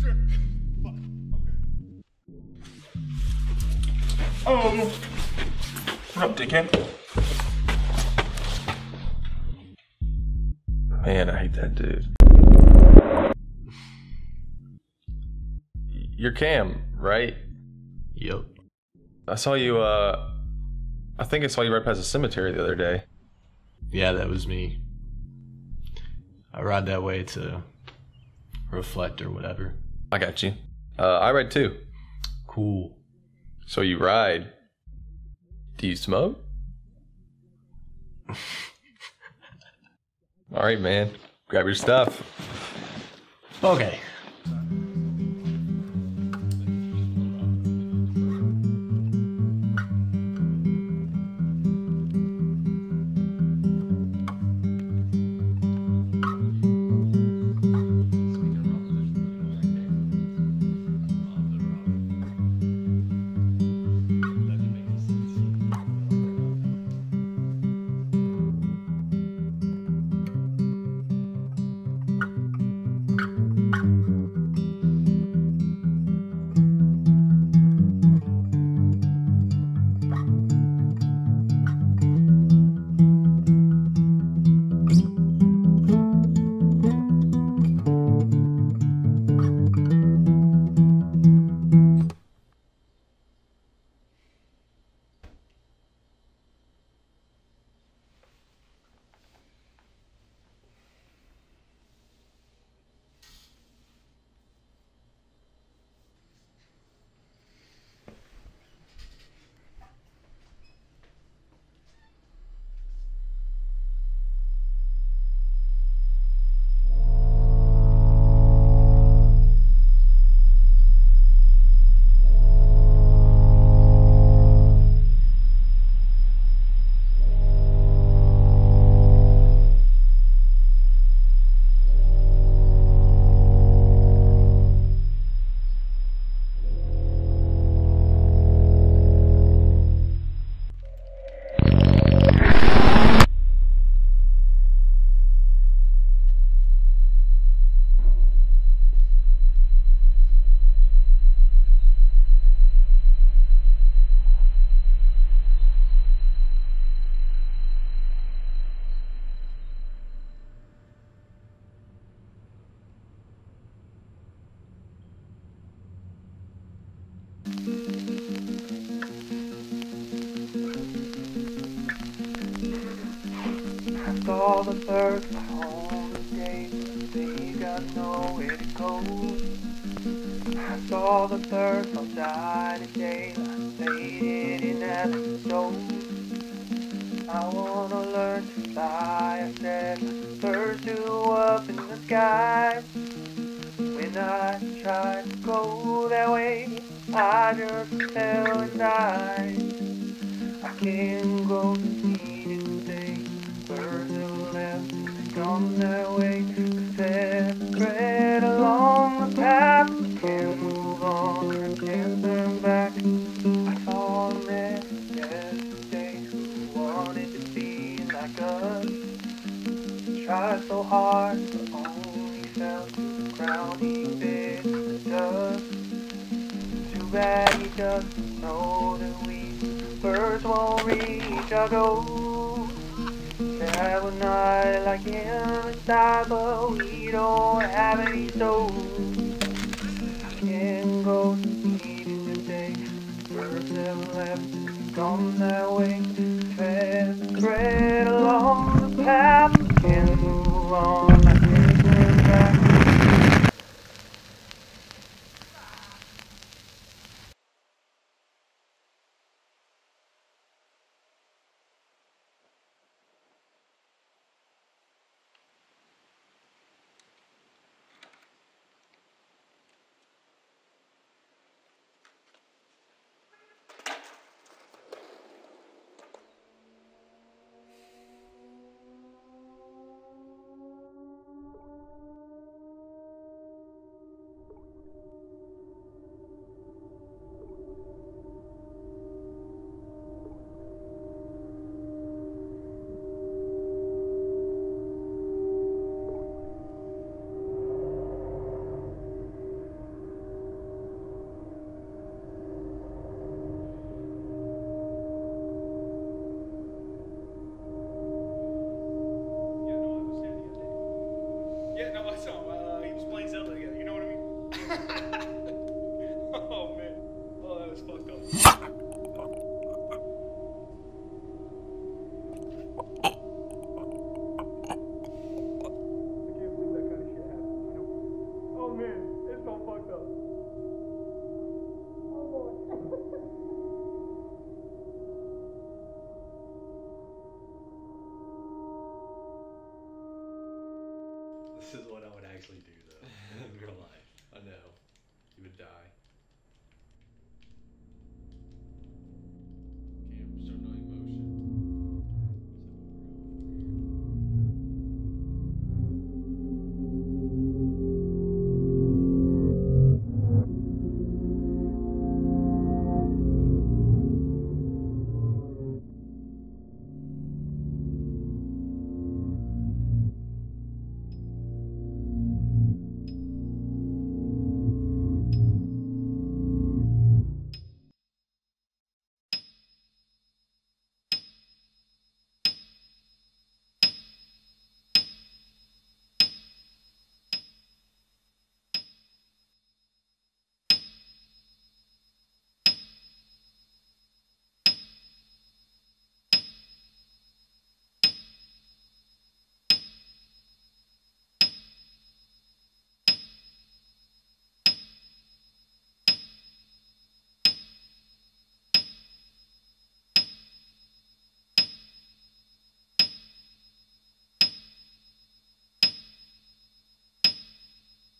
Fuck. Okay. Oh. What up, dickhead? Man, I hate that dude. You're Cam, right? Yep. I saw you, I think I saw you right past the cemetery the other day. Yeah, that was me. I ride that way to reflect or whatever. I got you. I ride too. Cool. So you ride. Do you smoke? All right, man. Grab your stuff. Okay. All the birds are on the day, they got nowhere to go. I saw the birds all die today, they didn't have to go. I wanna learn to fly, I said, birds do up in the sky. When I tried to go that way, I just fell and died. I can't go to see today, birds have left and gone their way. They've tread along the path, can't move on or can't turn back. I saw a man yesterday who wanted to be like us. He tried so hard but only fell to the ground, he bit the dust. Too bad he doesn't know that we birds won't reach our goal. I will not like him die, but we don't have any soul. I can't go to meeting today, birds have left, gone that way. Tread along the path, can't move on, I can't turn back. actually do, though, in real life. I know. You would die.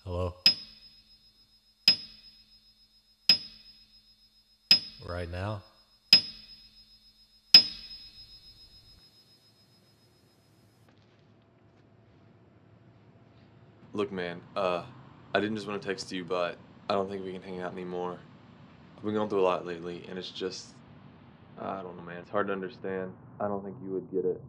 Hello? Right now? Look, man, I didn't just want to text you, but I don't think we can hang out anymore. I've been going through a lot lately, and it's just, I don't know, man. It's hard to understand. I don't think you would get it.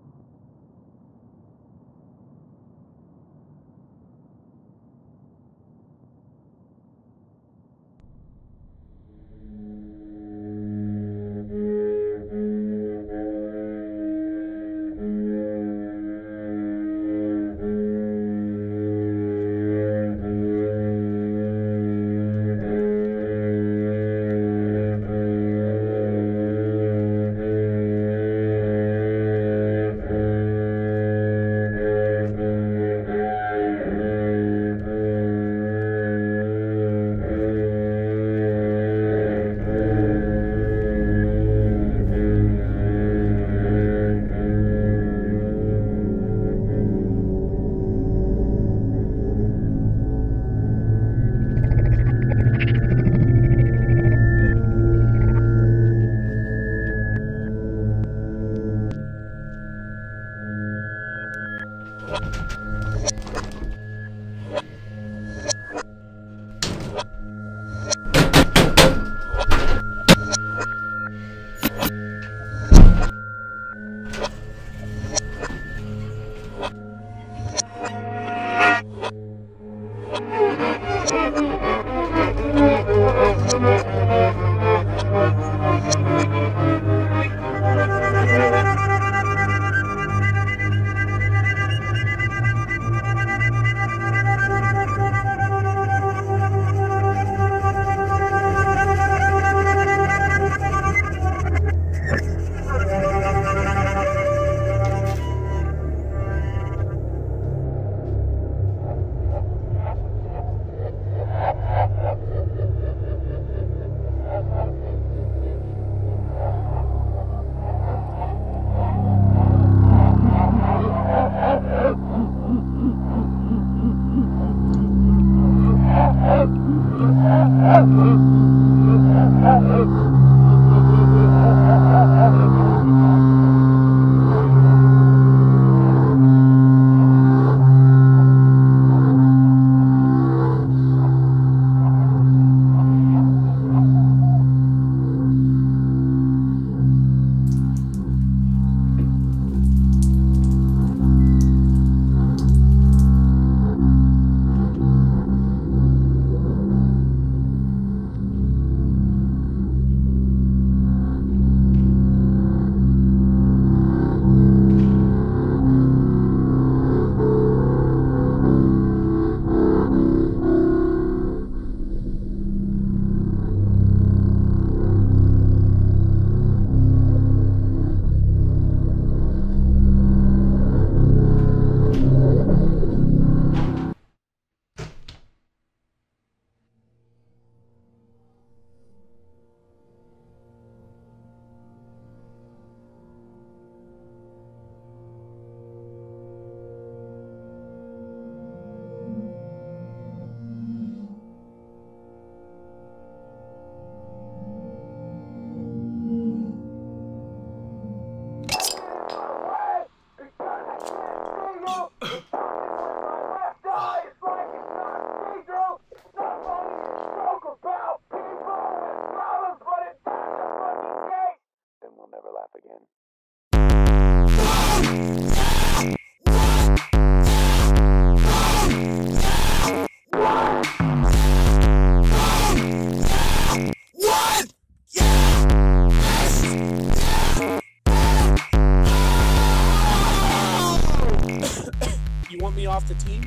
off the team,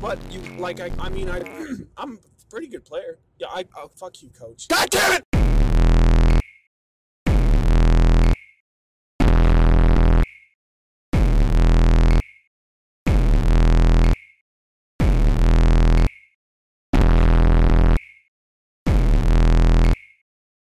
but you like I mean I'm a pretty good player. Yeah, I fuck you, coach. God damn it!